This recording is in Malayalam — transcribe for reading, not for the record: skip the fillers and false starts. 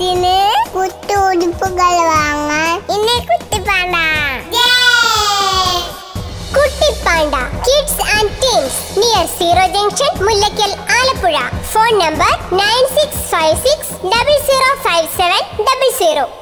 ഇതിന് കുത്തുടുപ്പുകൾ വാങ്ങാൻ ഇനി Kuttipanda. Kuttipanda kids and teens near zero junction, Mullakkal, Alappuzha. Phone number 9656005700.